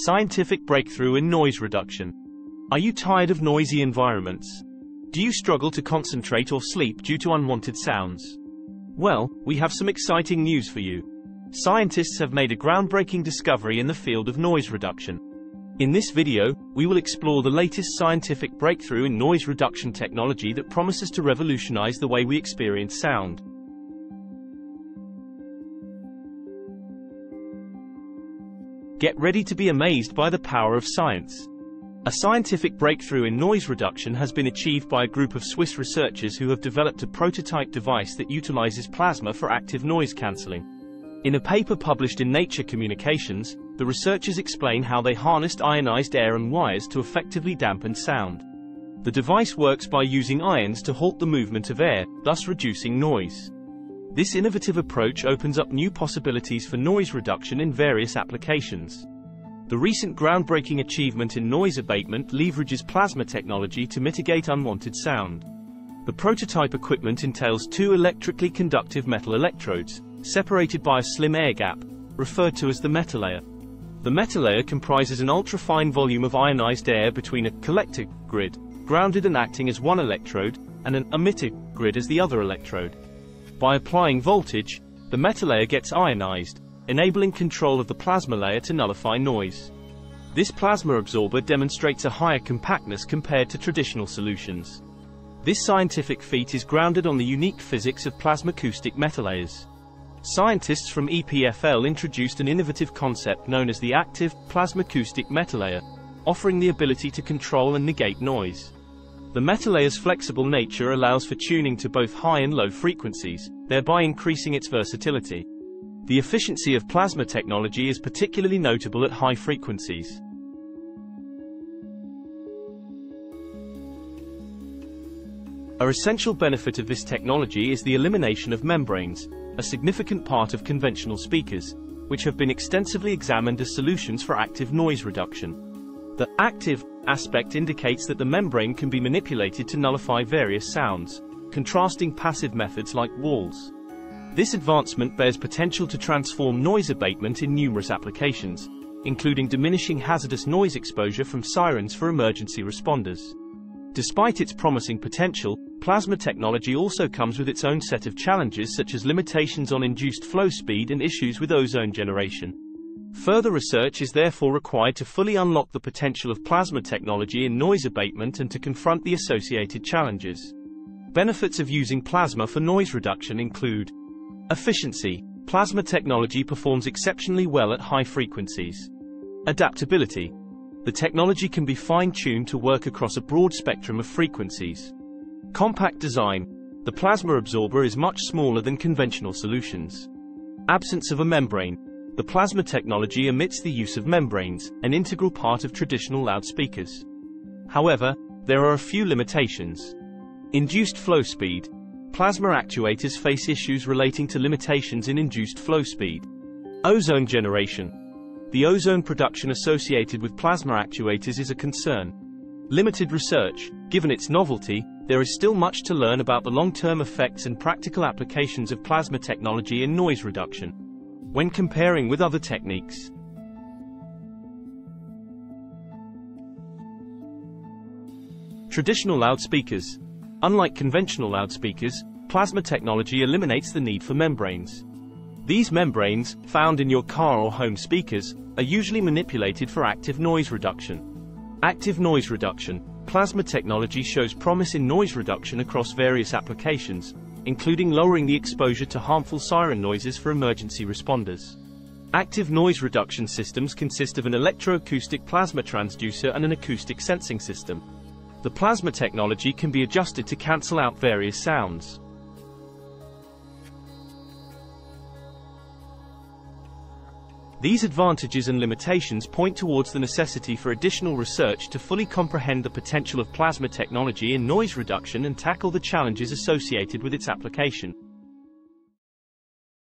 Scientific breakthrough in noise reduction. Are you tired of noisy environments? Do you struggle to concentrate or sleep due to unwanted sounds? Well, we have some exciting news for you. Scientists have made a groundbreaking discovery in the field of noise reduction. In this video, we will explore the latest scientific breakthrough in noise reduction technology that promises to revolutionize the way we experience sound. Get ready to be amazed by the power of science. A scientific breakthrough in noise reduction has been achieved by a group of Swiss researchers who have developed a prototype device that utilizes plasma for active noise cancelling. In a paper published in Nature Communications, the researchers explain how they harnessed ionized air and wires to effectively dampen sound. The device works by using ions to halt the movement of air, thus reducing noise. This innovative approach opens up new possibilities for noise reduction in various applications. The recent groundbreaking achievement in noise abatement leverages plasma technology to mitigate unwanted sound. The prototype equipment entails two electrically conductive metal electrodes, separated by a slim air gap, referred to as the metalayer. The metalayer comprises an ultra-fine volume of ionized air between a collector grid, grounded and acting as one electrode, and an emitter grid as the other electrode. By applying voltage, the metalayer gets ionized, enabling control of the plasma layer to nullify noise. This plasma absorber demonstrates a higher compactness compared to traditional solutions. This scientific feat is grounded on the unique physics of plasmacoustic metalayers. Scientists from EPFL introduced an innovative concept known as the active, plasmacoustic metalayer, offering the ability to control and negate noise. The metalayer's flexible nature allows for tuning to both high and low frequencies, thereby increasing its versatility. The efficiency of plasma technology is particularly notable at high frequencies. An essential benefit of this technology is the elimination of membranes, a significant part of conventional speakers, which have been extensively examined as solutions for active noise reduction. The active aspect indicates that the membrane can be manipulated to nullify various sounds, contrasting passive methods like walls. This advancement bears potential to transform noise abatement in numerous applications, including diminishing hazardous noise exposure from sirens for emergency responders. Despite its promising potential, plasma technology also comes with its own set of challenges such as limitations on induced flow speed and issues with ozone generation. Further research is therefore required to fully unlock the potential of plasma technology in noise abatement and to confront the associated challenges. Benefits of using plasma for noise reduction include efficiency. Plasma technology performs exceptionally well at high frequencies. Adaptability. The technology can be fine-tuned to work across a broad spectrum of frequencies. Compact design. The plasma absorber is much smaller than conventional solutions. Absence of a membrane. The plasma technology omits the use of membranes, an integral part of traditional loudspeakers. However, there are a few limitations. Induced flow speed. Plasma actuators face issues relating to limitations in induced flow speed. Ozone generation. The ozone production associated with plasma actuators is a concern. Limited research. Given its novelty, there is still much to learn about the long-term effects and practical applications of plasma technology in noise reduction when comparing with other techniques. Traditional loudspeakers. Unlike conventional loudspeakers, plasma technology eliminates the need for membranes. These membranes, found in your car or home speakers, are usually manipulated for active noise reduction. Active noise reduction. Plasma technology shows promise in noise reduction across various applications, including lowering the exposure to harmful siren noises for emergency responders. Active noise reduction systems consist of an electroacoustic plasma transducer and an acoustic sensing system. The plasma technology can be adjusted to cancel out various sounds. These advantages and limitations point towards the necessity for additional research to fully comprehend the potential of plasma technology in noise reduction and tackle the challenges associated with its application.